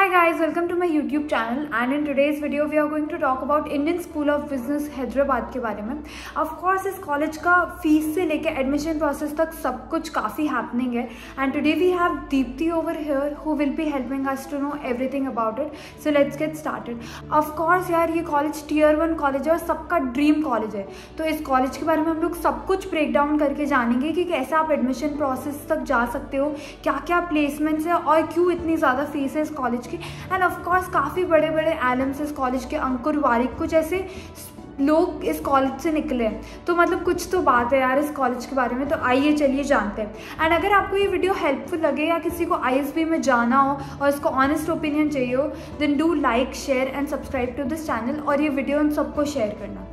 Hi guys, welcome to my YouTube channel, and in today's video we are going to talk about Indian School of Business Hyderabad के बारे में. Of course इस college का fees से लेके admission process तक सब कुछ काफ़ी हैपनिंग है. And today we have Deepthi over here who will be helping us to know everything about it. So let's get started. Of course यार ये कॉलेज Tier 1 कॉलेज है और सबका ड्रीम कॉलेज है. तो इस कॉलेज के बारे में हम लोग सब कुछ ब्रेक डाउन करके जानेंगे कि कैसे आप एडमिशन प्रोसेस तक जा सकते हो, क्या क्या प्लेसमेंट्स है और क्यों इतनी ज़्यादा फीस है इस कॉलेज. एंड ऑफ कोर्स काफ़ी बड़े बड़े एलम्स इस कॉलेज के, अंकुर वारिक कुछ ऐसे लोग इस कॉलेज से निकले हैं. तो मतलब कुछ तो बात है यार इस कॉलेज के बारे में. तो आइए चलिए जानते हैं. एंड अगर आपको ये वीडियो हेल्पफुल लगे या किसी को ISB में जाना हो और इसको ऑनेस्ट ओपिनियन चाहिए हो, then do like, share and subscribe to this channel. और ये वीडियो उन सबको शेयर करना.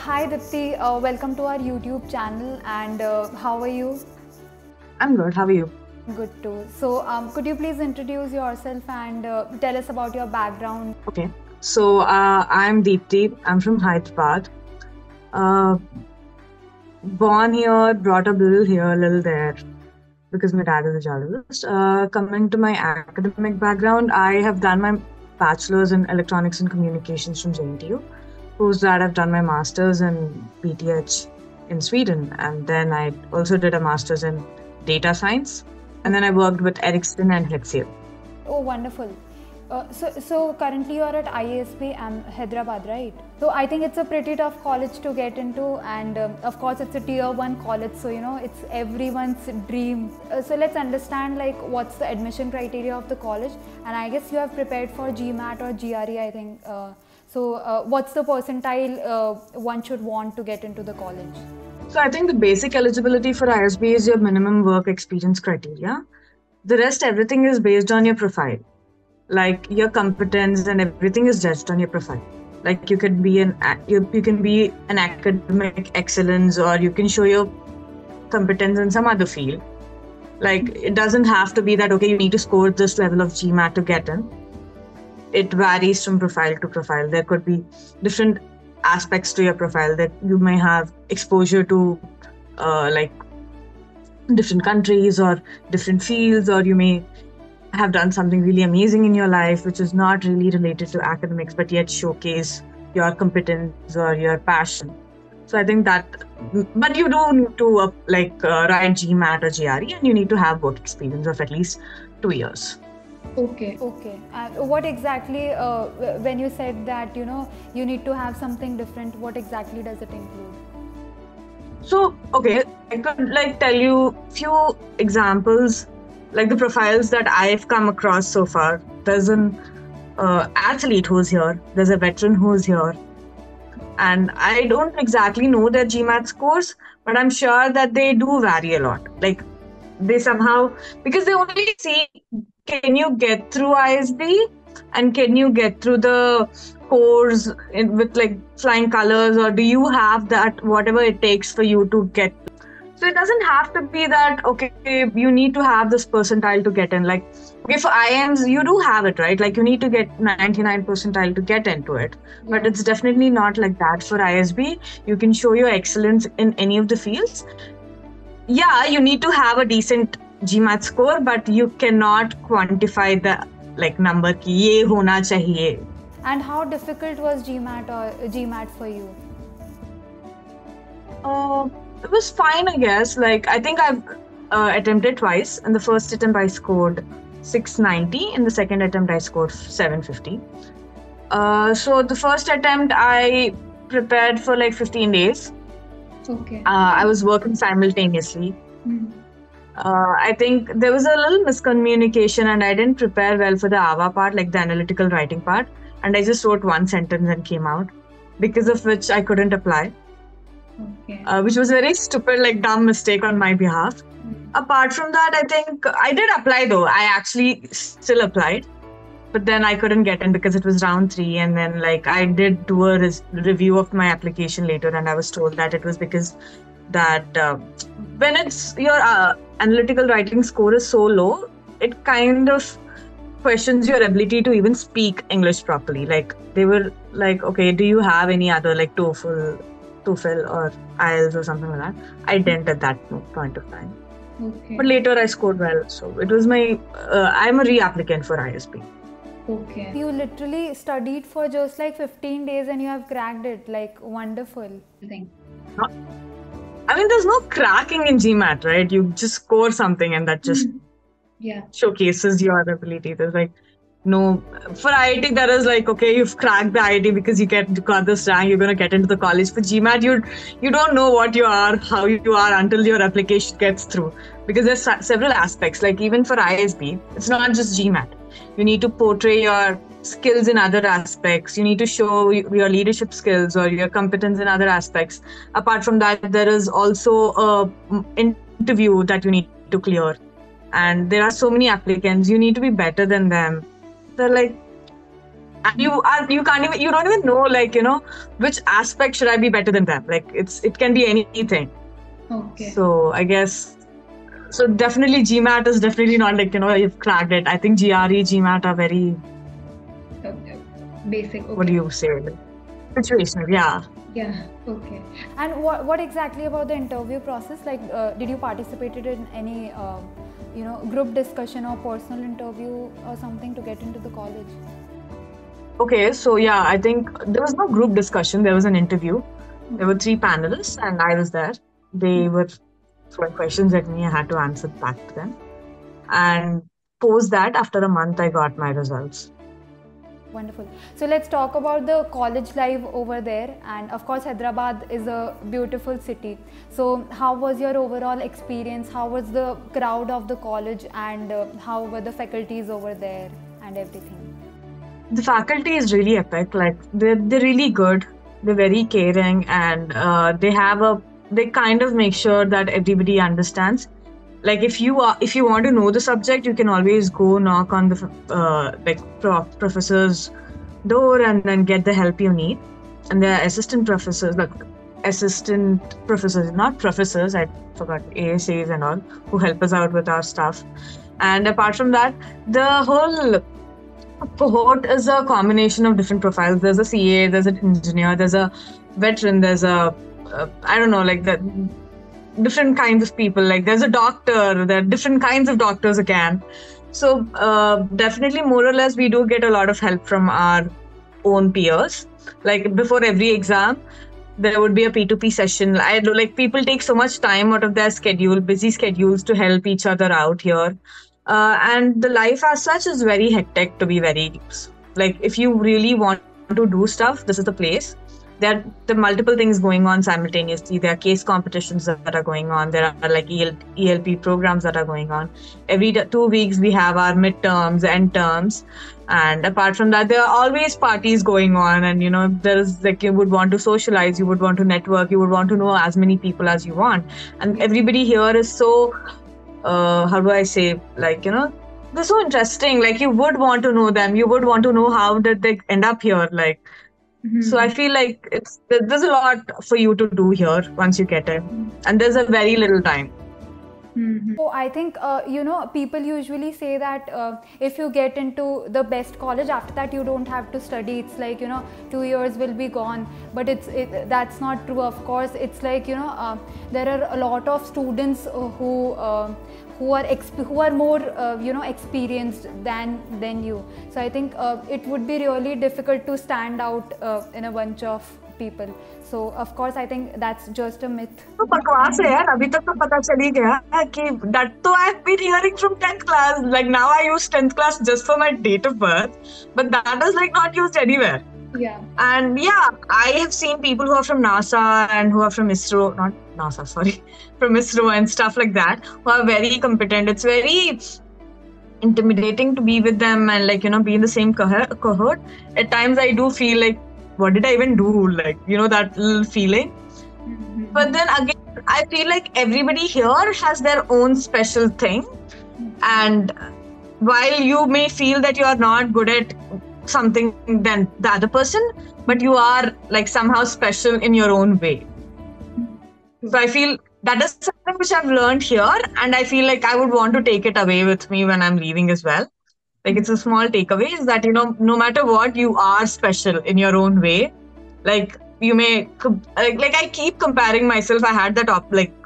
Hi Deepti, welcome to our YouTube channel. And how are you? I am good, how are you? Good too. So, could you please introduce yourself and tell us about your background? Okay. So, I'm Deepthi. I'm from Hyderabad. Born here, brought up a little here, a little there, because my dad is a journalist. Coming to my academic background, I have done my bachelor's in electronics and communications from JNTU. Post that, I've done my master's in BTH in Sweden, and then I also did a master's in data science. And then I worked with Ericsson and Hexio. Oh, wonderful. So currently you're at ISB Hyderabad, right? So I think it's a pretty tough college to get into, and of course it's a Tier 1 college, so you know it's everyone's dream. So let's understand like what's the admission criteria of the college, and I guess you have prepared for GMAT or GRE, I think. So what's the percentile one should want to get into the college? So I think the basic eligibility for ISB is your minimum work experience criteria. The rest, everything is based on your profile. Like your competence and everything is judged on your profile. Like you could be an academic excellence, or you can show your competence in some other field. Like it doesn't have to be that okay, you need to score this level of GMAT to get in. It varies from profile to profile. There could be different aspects to your profile that you may have exposure to, like different countries or different fields, or you may have done something really amazing in your life which is not really related to academics but yet showcase your competence or your passion. So I think that, but you do need to write GMAT or GRE, and you need to have work experience of at least 2 years. Okay. What exactly, when you said that you know you need to have something different, what exactly does it include? So okay, I could tell you few examples, like the profiles that I've come across so far. There's an athlete who's here, there's a veteran who's here, and I don't exactly know their GMAT scores, but I'm sure that they do vary a lot. Like they somehow, because they only see, can you get through ISB and can you get through the course with like flying colors, or do you have that whatever it takes for you to get. So it doesn't have to be that okay, you need to have this percentile to get in. Like okay, for IIMs you do have it, right? Like you need to get 99 percentile to get into it, but it's definitely not like that for ISB. You can show your excellence in any of the fields. Yeah, you need to have a decent GMAT score, but you cannot quantify the number ki ye hona chahiye. And how difficult was GMAT for you? It was fine, I guess. Like I think I've attempted twice. In the first attempt I scored 690. In the second attempt I scored 750. So the first attempt I prepared for 15 days. Okay. I was working simultaneously. Mm-hmm. I think there was a little miscommunication, and I didn't prepare well for the AVA part, like the analytical writing part, and I just wrote one sentence and came out, because of which I couldn't apply. Okay. Which was a very stupid, dumb mistake on my behalf. Mm-hmm. Apart from that, I think I did apply though. I actually still applied, but then I couldn't get in because it was round 3, and then I did do a review of my application later, and I was told that it was because that when it's your analytical writing score is so low, it kind of questions your ability to even speak English properly. Like they were like, okay, do you have any other TOEFL or IELTS or something like that? I didn't at that point of time. Okay. But later I scored well, so it was my, I'm a reapplicant for ISB. Okay. You literally studied for just like 15 days and you have cracked it, like wonderful. I mean, there's no cracking in GMAT, right? You just score something and that just showcases your ability. There's like, no, for IIT that is like, okay, you've cracked the IIT because you got this rank, you're going to get into the college. For GMAT, you don't know what you are, how you are until your application gets through. Because there's several aspects, like even for ISB, it's not just GMAT. You need to portray your skills in other aspects. You need to show your leadership skills or your competence in other aspects. Apart from that, there is also an interview that you need to clear. And there are so many applicants, you need to be better than them. They're like, and you can't even, you don't even know, like, you know, which aspect should I be better than them? Like, it can be anything. Okay. So I guess, so definitely GMAT is definitely not like, you know, you've cracked it. I think GRE, GMAT are very basic. Okay. What do you say? Situational, yeah. Yeah, okay. And what exactly about the interview process? Like, did you participate in any, you know, group discussion or personal interview or something to get into the college? Okay, so yeah, I think there was no group discussion. There was an interview. There were 3 panelists and I was there. They were throwing questions at me. I had to answer back to them. And post that, after a month, I got my results. Wonderful. So let's talk about the college life over there, and of course Hyderabad is a beautiful city. So how was your overall experience? How was the crowd of the college and how were the faculties over there and everything? The faculty is really epic, like they're really good, they're very caring, and they kind of make sure that everybody understands. Like if you want to know the subject, you can always go knock on the professor's door and then get the help you need. And there are assistant professors, I forgot, ASAs and all, who help us out with our stuff. And apart from that, the whole cohort is a combination of different profiles. There's a CA, there's an engineer, there's a veteran, there's a I don't know, like that. Different kinds of people, like there's a doctor, there are different kinds of doctors again. So definitely more or less we do get a lot of help from our own peers. Like before every exam, there would be a P2P session. I know, like, people take so much time out of their schedule, busy schedules, to help each other out here. And the life as such is very hectic, to be very, like, if you really want to do stuff, this is the place. There are multiple things going on simultaneously. There are case competitions that are going on. There are like ELP programs that are going on. Every 2 weeks we have our midterms and terms. And apart from that, there are always parties going on. And, you know, there is like, you would want to socialize, you would want to network, you would want to know as many people as you want. And everybody here is so, how do I say, like, you know, they're so interesting. Like, you would want to know them. You would want to know how did they end up here, like. Mm-hmm. So I feel like there's a lot for you to do here once you get in, and there's a very little time. Mm-hmm. So I think, you know, people usually say that if you get into the best college, after that you don't have to study. It's like, you know, 2 years will be gone, but that's not true. Of course, it's like, you know, there are a lot of students who are more you know, experienced than you. So I think it would be really difficult to stand out in a bunch of people. So of course I think that's just a myth. So bakwas hai yaar, abhi tak to pata chali gaya ki that to I've been hearing from 10th class. Like, now I use 10th class just for my date of birth, but that is like not used anywhere. Yeah. And yeah, I have seen people who are from NASA and who are from ISRO, not NASA, sorry, from ISRO and stuff like that, who are very competent. It's very intimidating to be with them and, like, you know, be in the same cohort. At times I do feel like, what did I even do? Like, you know, that little feeling. Mm-hmm. But then again, I feel like everybody here has their own special thing. Mm-hmm. And while you may feel that you are not good at something than the other person, but you are like somehow special in your own way. So I feel that is something which I've learned here, and I feel like I would want to take it away with me when I'm leaving as well. Like, it's a small takeaway is that, you know, no matter what, you are special in your own way. Like, you may, like I keep comparing myself. I had that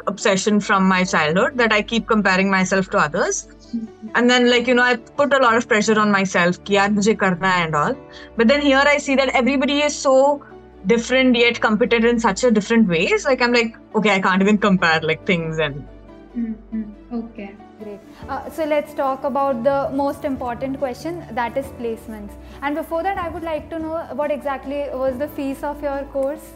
obsession from my childhood that I keep comparing myself to others. And then, like, you know, I put a lot of pressure on myself ki yaar mujhe karna hai and all. But then here I see that everybody is so different yet competent in such a different ways. Like, I'm like, okay, I can't even compare like things and. Mm-hmm. Okay, great. So let's talk about the most important question, that is placements. And before that, I would like to know what exactly was the fees of your course?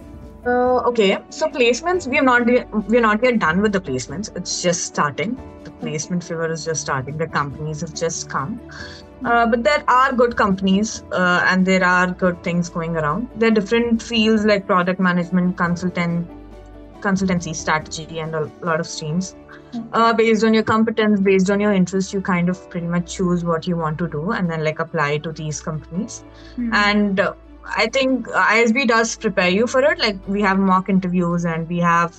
Okay, so placements, we are not yet done with the placements. It's just starting. The placement fever is just starting. The companies have just come. But there are good companies and there are good things going around. There are different fields like product management, consultancy, strategy, and a lot of streams. Based on your competence, based on your interest, you kind of pretty much choose what you want to do and then like apply to these companies. Mm-hmm. And I think ISB does prepare you for it. Like, we have mock interviews and we have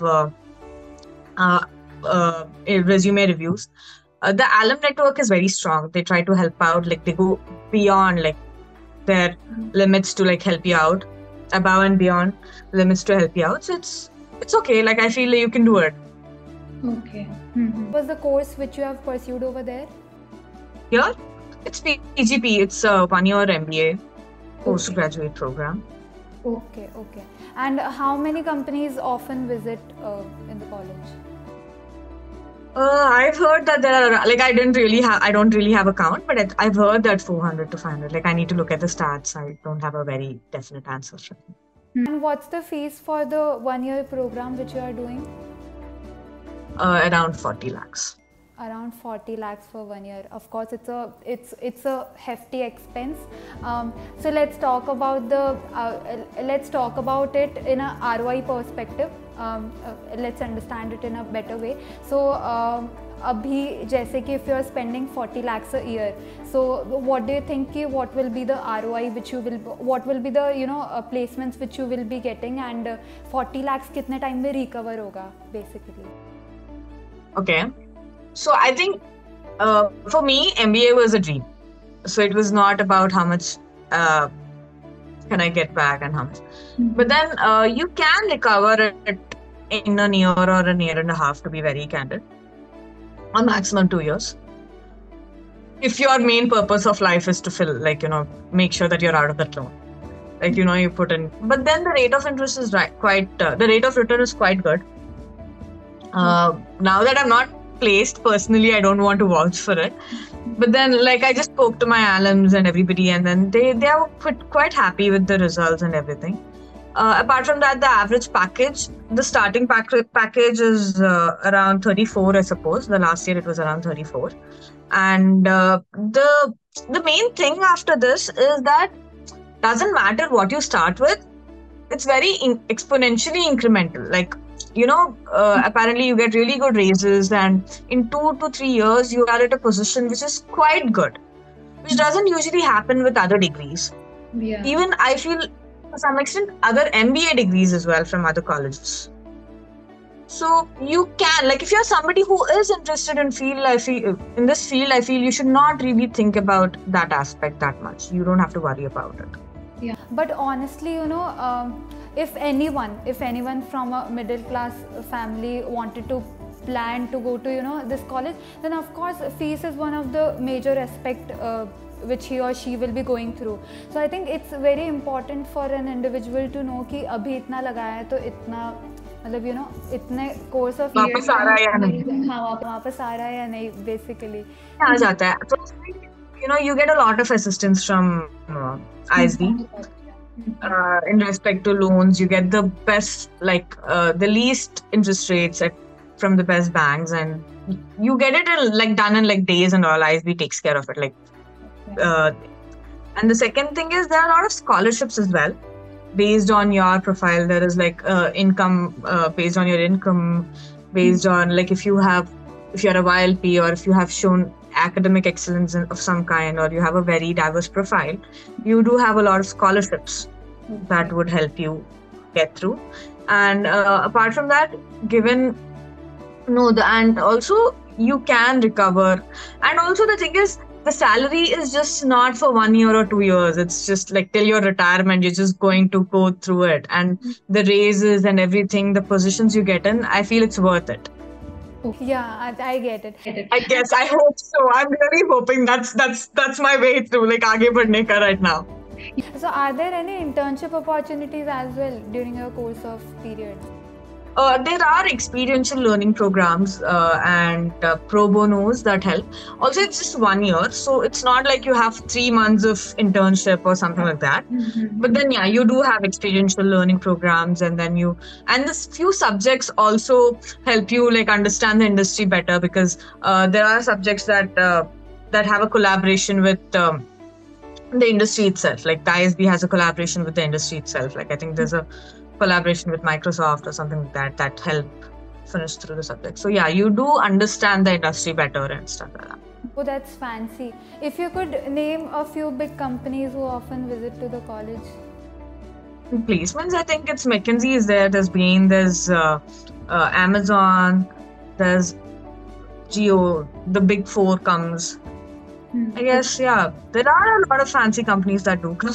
resume reviews. The alum network is very strong. They try to help out, like they go beyond like their limits to like help you out, above and beyond limits to help you out. So it's okay. Like, I feel like you can do it. Okay. Mm-hmm. What was the course which you have pursued over there? Here? It's PGP. It's a 1-year MBA postgraduate program. Okay, okay. And how many companies often visit in the college? I've heard that there are, like, I don't really have a count, but I've heard that 400 to 500. Like, I need to look at the stats. I don't have a very definite answer for it. And what's the fees for the 1-year program which you are doing? Around 40 lakhs. Around 40 lakhs for 1 year. Of course, it's a hefty expense. So let's talk about it in a ROI perspective. Let's understand it in a better way. So abhi jaise ki if you are spending 40 lakhs a year, so what do you think ki what will be the ROI which you will, what will be the, you know, placements which you will be getting, and 40 lakhs kitne time mein recover hoga basically? Okay. So I think for me, MBA was a dream. So it was not about how much can I get back and how much. Mm-hmm. But then you can recover it in a year or a year and a half, to be very candid, or maximum 2 years. If your main purpose of life is to fill, like, you know, make sure that you're out of that loan, like, you know, you put in. But then the rate of interest is the rate of return is quite good. Now that I'm not placed personally, I don't want to vouch for it, but then, like, I just spoke to my alums and everybody, and then they are quite happy with the results and everything. Apart from that, the average package, the starting package is around 34, I suppose. The last year it was around 34, and the main thing after this is that doesn't matter what you start with, it's very exponentially incremental. Like, you know, apparently you get really good raises, and in 2 to 3 years you are at a position which is quite good, which doesn't usually happen with other degrees. Yeah. Even I feel to some extent other MBA degrees as well from other colleges. So you can, like, if you're somebody who is interested in this field, I feel you should not really think about that aspect that much. You don't have to worry about it. Yeah, but honestly, you know, if anyone from a middle class family wanted to plan to go to, you know, this college, then of course fees is one of the major aspect which he or she will be going through. So I think it's very important for an individual to know ki abhi itna lagaya hai to itna, matlab, you know, itne course of years वापस आ रहा है या नहीं, हाँ वापस आ रहा है या नहीं, basically आ जाता है. So, you know, you get a lot of assistance from ISB in respect to loans. You get the best, like the least interest rates from the best banks, and you get it like done in like days and all. ISB takes care of it. Like, and the second thing is there are a lot of scholarships as well, based on your profile. There is like income based on your income, based on like if you're a YLP or if you have shown academic excellence of some kind, or you have a very diverse profile, you do have a lot of scholarships that would help you get through. And apart from that, and also you can recover. And also the thing is, the salary is just not for 1 year or 2 years. It's just like till your retirement, you're just going to go through it. And the raises and everything, the positions you get in, I feel it's worth it. Okay. Yeah, I get it. I guess, I hope so. I'm really hoping that's my way through, like aage badhne ka right now. So are there any internship opportunities as well during your course of period? There are experiential learning programs and pro bonos that help. Also, it's just 1 year, so it's not like you have 3 months of internship or something like that. Mm-hmm. But then, yeah, you do have experiential learning programs, and then this few subjects also help you like understand the industry better, because there are subjects that have a collaboration with the industry itself. Like the ISB has a collaboration with the industry itself. Like I think there's a collaboration with Microsoft or something like that help finish through the subject. So yeah, you do understand the industry better and stuff like that. Oh, that's fancy. If you could name a few big companies who often visit to the college. In placements, I think it's McKinsey is there, there's Bain, there's Amazon, there's Geo, the big four comes. Hmm. I guess, yeah, there are a lot of fancy companies that do come.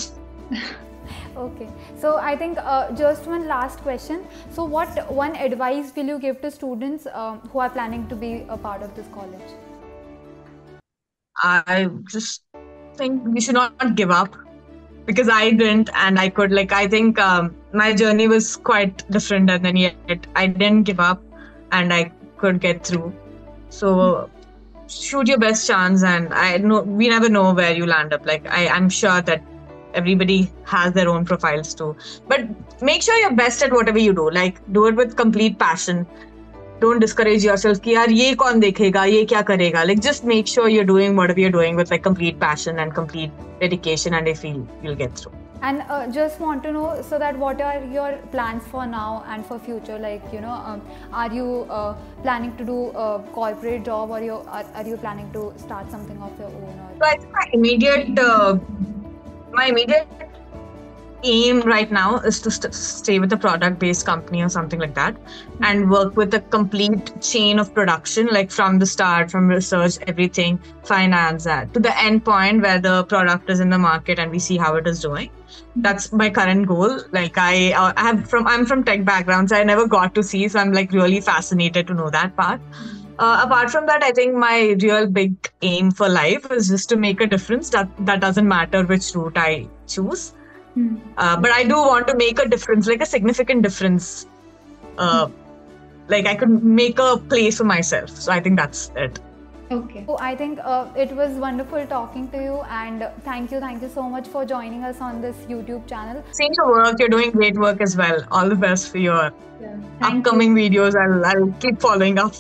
Okay, so I think just one last question. So what one advice will you give to students who are planning to be a part of this college? I just think we should not give up, because I didn't, and I could, like, I think my journey was quite different, and then yet I didn't give up and I could get through. So shoot your best chance, and I know we never know where you land up. Like I'm sure that everybody has their own profiles too, but make sure you're best at whatever you do. Like do it with complete passion. Don't discourage yourself ki yaar ye kaun dekhega, ye kya karega. Like just make sure you're doing whatever you're doing with like complete passion and complete dedication, and I feel you'll get through. And just want to know, so that what are your plans for now and for future? Like, you know, are you planning to do a corporate job, or are you planning to start something of your own? Or... So I think my immediate aim right now is to stay with a product-based company or something like that, and work with a complete chain of production, like from the start, from research, everything, finance, to the end point where the product is in the market and we see how it is doing. That's my current goal. Like I'm from tech background, so I never got to see, so I'm like really fascinated to know that part. Apart from that, I think my real big aim for life is just to make a difference. That doesn't matter which route I choose. Hmm. But I do want to make a difference, like a significant difference. Like I could make a place for myself. So I think that's it. Okay. So I think it was wonderful talking to you, and thank you so much for joining us on this YouTube channel. Seeing your work, you're doing great work as well. All the best for your upcoming videos. I'll keep following up.